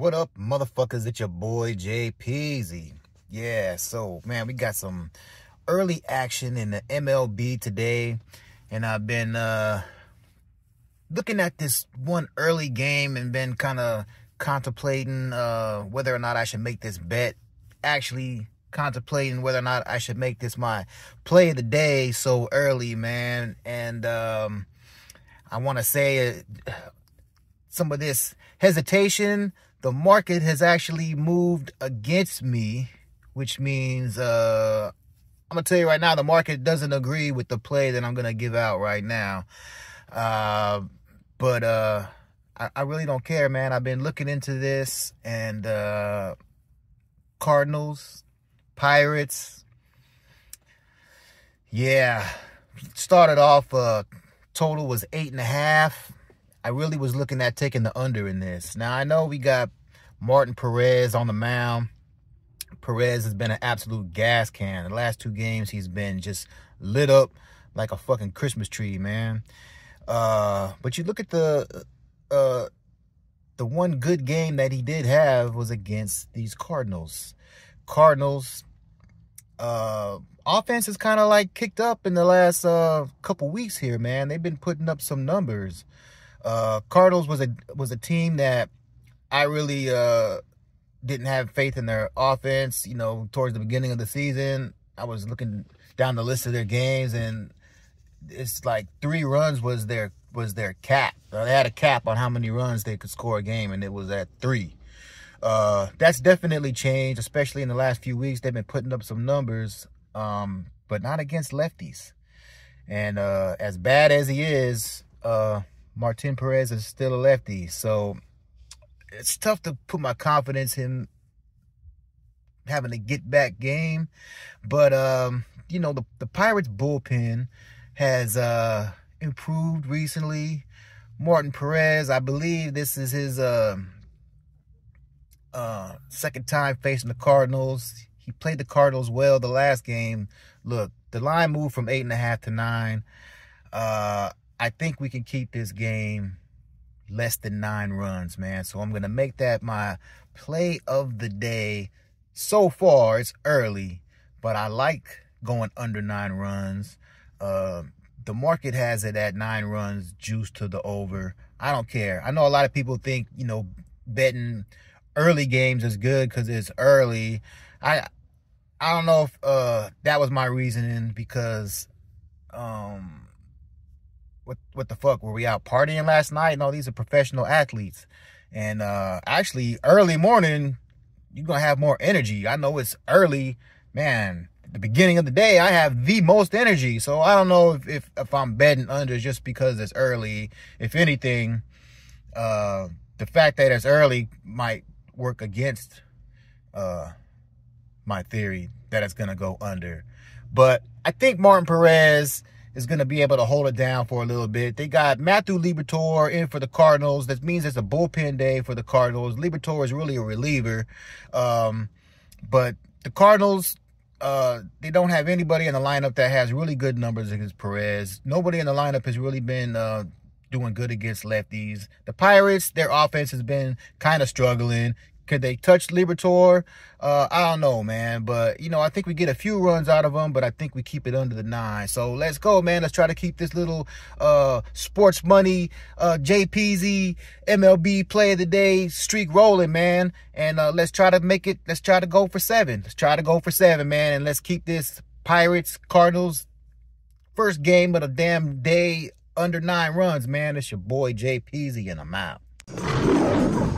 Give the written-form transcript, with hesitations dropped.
What up, motherfuckers? It's your boy JPeeay. Yeah, so man, we got some early action in the MLB today, and I've been looking at this one early game and been kind of contemplating whether or not I should make this bet. Actually, contemplating whether or not I should make this my play of the day so early, man. And I want to say some of this hesitation. The market has actually moved against me, which means I'm going to tell you right now, the market doesn't agree with the play that I'm going to give out right now. But I really don't care, man. I've been looking into this, and Cardinals, Pirates. Yeah, started off, total was 8.5. I really was looking at taking the under in this. Now, I know we got Martin Perez on the mound. Perez has been an absolute gas can. The last two games, he's been just lit up like a fucking Christmas tree, man. But you look at the one good game that he did have was against these Cardinals. Offense is kind of like kicked up in the last couple weeks here, man. They've been putting up some numbers. Cardinals was a team that I really didn't have faith in their offense. You know, towards the beginning of the season, I was looking down the list of their games, and it's like 3 runs was their cap. They had a cap on how many runs they could score a game, and it was at 3. That's definitely changed, especially in the last few weeks. They've been putting up some numbers, but not against lefties. And as bad as he is, Martin Perez is still a lefty, so it's tough to put my confidence in having a get-back game. But, you know, the Pirates' bullpen has improved recently. Martin Perez, I believe this is his second time facing the Cardinals. He played the Cardinals well the last game. Look, the line moved from 8.5 to 9. I think we can keep this game less than 9 runs, man. So I'm going to make that my play of the day. So far, it's early, but I like going under 9 runs. The market has it at 9 runs, juice to the over. I don't care. I know a lot of people think, you know, betting early games is good because it's early. I don't know if that was my reasoning, because What the fuck? Were we out partying last night? No, these are professional athletes. And actually, early morning, you're going to have more energy. I know it's early. Man, at the beginning of the day, I have the most energy. So I don't know if I'm betting under just because it's early. If anything, the fact that it's early might work against my theory that it's going to go under. But I think Martin Perez is going to be able to hold it down for a little bit. They got Matthew Liberatore in for the Cardinals. That means it's a bullpen day for the Cardinals. Liberatore is really a reliever. But the Cardinals, they don't have anybody in the lineup that has really good numbers against Perez. Nobody in the lineup has really been doing good against lefties. The Pirates, their offense has been kind of struggling. Could they touch Liberatore? I don't know, man. But, you know, I think we get a few runs out of them, but I think we keep it under the 9. So let's go, man. Let's try to keep this little sports money, JPZ, MLB play of the day streak rolling, man. And let's try to make it. Let's try to go for 7. Let's try to go for 7, man. And let's keep this Pirates, Cardinals, first game of the damn day under 9 runs, man. It's your boy JPZ, and I'm out.